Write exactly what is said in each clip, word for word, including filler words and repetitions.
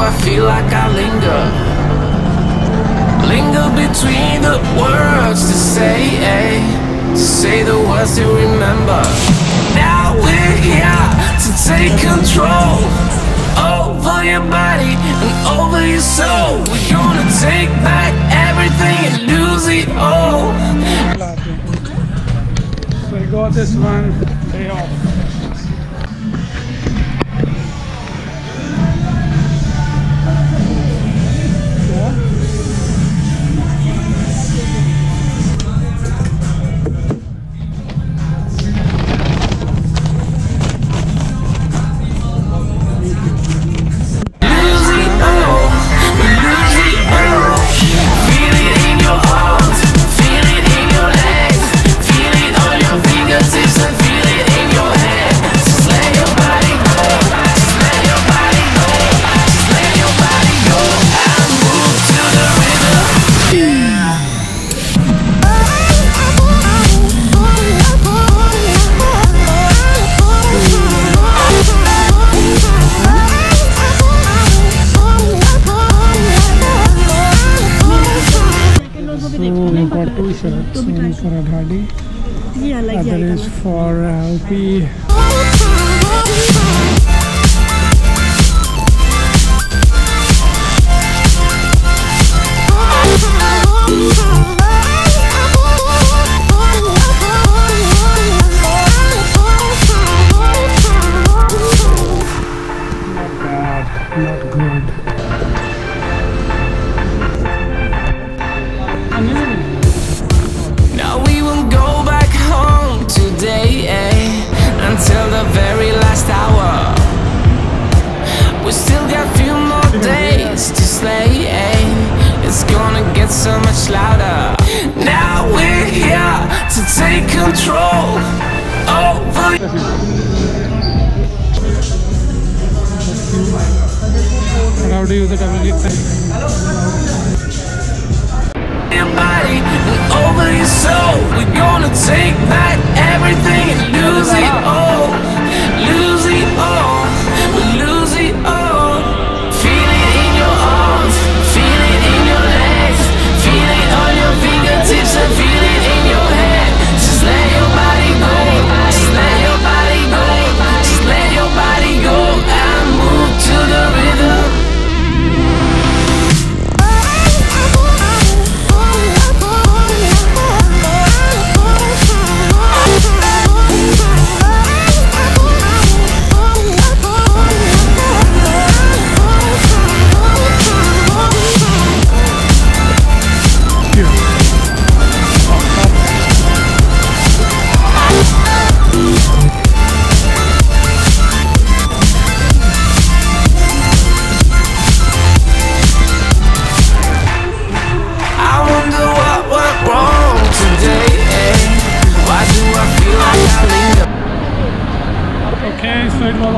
I feel like I linger. Linger between the words to say, eh, to say the words to remember. Now we're here to take control over your body and over your soul. We're gonna take back everything and lose it all. So I got this one day off. Shirts, one for Adhadi, yeah, like other yeah, is yeah. for Alpi. Not bad, not good. I mean, till the very last hour, we still got few more days to slay. It's gonna get so much louder. Now we're here to take control over. How do you use the W G I P thing? Your body and over your soul. We're gonna take back everything and lose it all. It was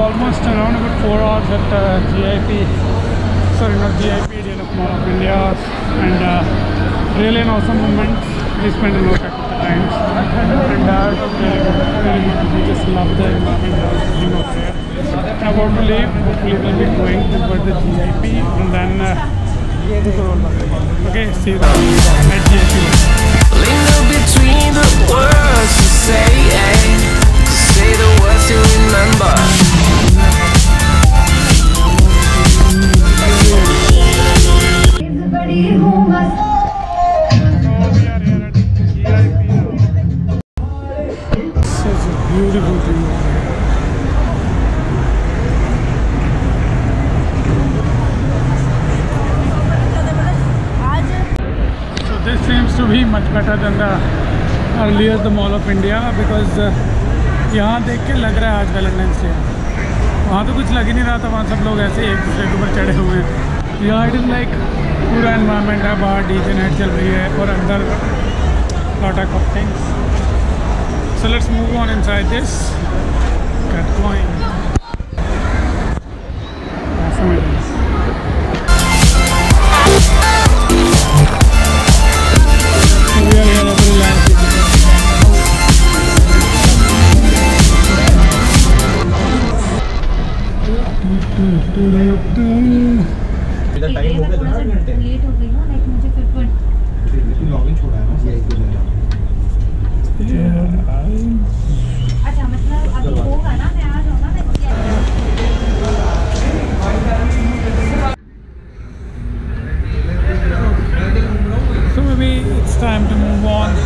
almost around about four hours at uh, G I P, sorry not G I P, The Mall of India, and uh, really an awesome moment. We spent a lot of time and uh, it was really good, really good. We just love the environment that was being out there. Now about to leave, hopefully we will be going towards the G I P and then uh, okay, see you at G I P. Linger between the words you say, eh? Say the words you remember. To be much better than the earlier the Mall of India because यहाँ देख के लग रहा है आज Valentine's day है. वहाँ तो कुछ लग ही नहीं रहा था, वहाँ सब लोग ऐसे एक दूसरे के ऊपर चढ़े हुए हैं. यहाँ इट इज़ लाइक पूरा एनवायरनमेंट है, बाहर डीजे नाइट चल रही है और अंदर lot of things. So let's move on inside this gate going. Do do do do do. अच्छा मतलब अभी होगा ना, मैं आज होगा मैं So maybe it's time to move on.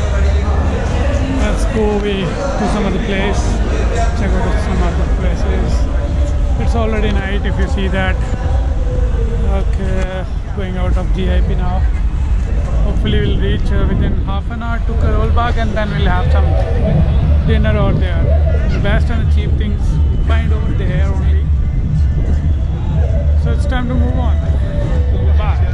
Let's go away to some other place. Check out some other places. It's already night if you see that. Okay, going out of G I P now. Hopefully we'll reach uh, within half an hour to Karol Bagh, and then we'll have some dinner over there. The best and the cheap things you find over there only. So it's time to move on. Bye.